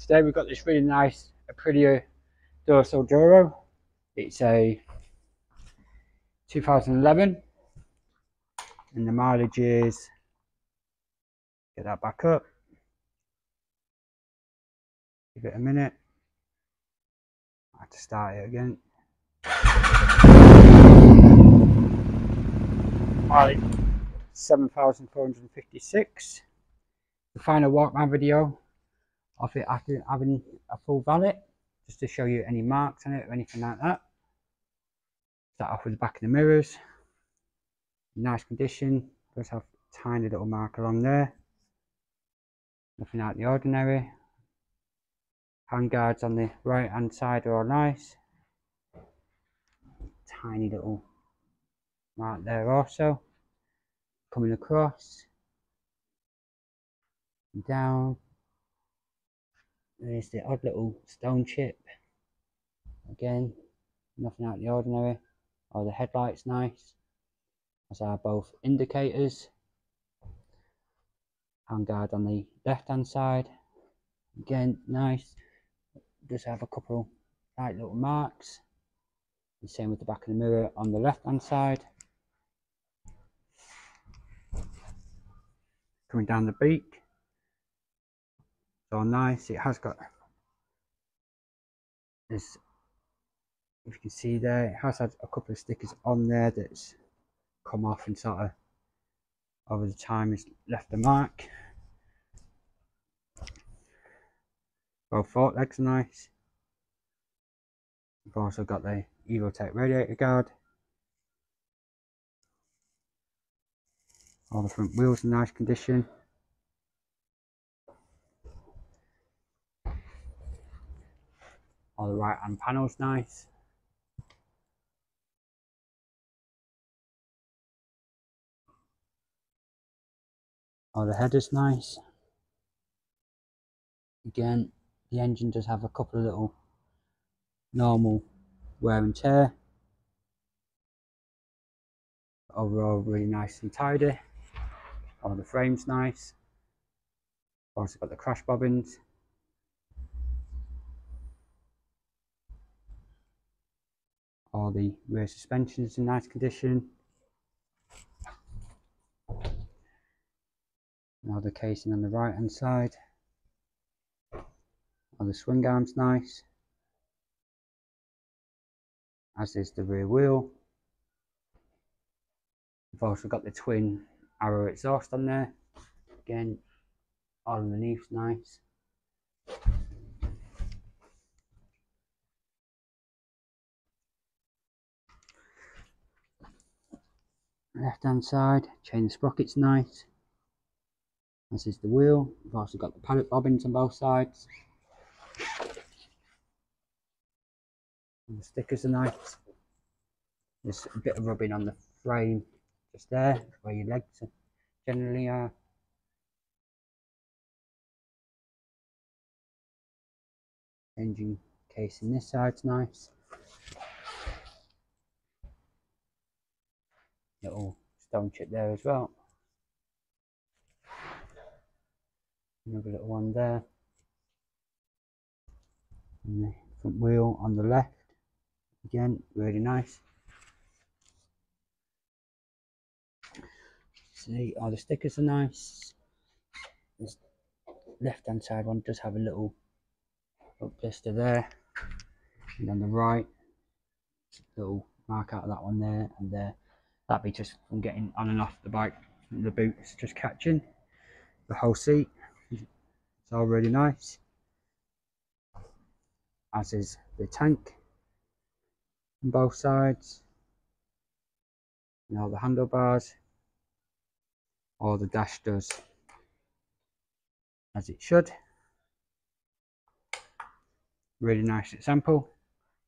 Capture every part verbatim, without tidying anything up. Today we've got this really nice Aprilia Dorsoduro. It's a two thousand eleven and the mileage is, get that back up, give it a minute, I have to start it again. Mileage seven thousand four hundred fifty-six. The final walkman video of it after having a full valet, just to show you any marks on it or anything like that. Start off with the back of the mirrors, nice condition, does have a tiny little mark along there, nothing out of the ordinary. Hand guards on the right hand side are all nice, tiny little mark there also, coming across and down. There's the odd little stone chip, again, nothing out of the ordinary. Oh, the headlight's nice, as are both indicators. Hand guard on the left hand side, again, nice. Does have a couple light little marks. The same with the back of the mirror on the left hand side. Coming down the beak. So nice, it has got this, if you can see there, it has had a couple of stickers on there that's come off and sort of over the time it's left a mark. Both fork legs are nice. We've also got the EvoTech radiator guard. All the front wheels in nice condition. All the right hand panel's nice. All the header's nice. Again, the engine does have a couple of little normal wear and tear. Overall, really nice and tidy. All the frame's nice. Also got the crash bobbins. All the rear suspension's in nice condition. Now the casing on the right hand side. All the swing arm's nice. As is the rear wheel. We've also got the Twin Arrow exhaust on there. Again, all underneath's nice. Left hand side, chain sprocket's nice. This is the wheel. We've also got the pallet bobbins on both sides. And the stickers are nice. There's a bit of rubbing on the frame just there, where your legs generally are. Engine casing this side's nice. Little stone chip there as well. Another little one there. And the front wheel on the left. Again, really nice. See, all the stickers are nice. This left hand side one does have a little blister there. And on the right, little mark out of that one there and there. That'd be just from getting on and off the bike, the boots just catching. The whole seat, it's all really nice. As is the tank on both sides. And all the handlebars. All the dash does as it should. Really nice example.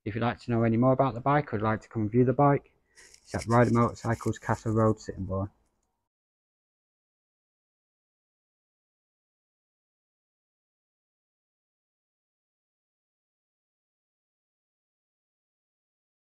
If you'd like to know any more about the bike or would like to come and view the bike, it's at Ryder Motorcycles, Castle Road, Sittingbourne.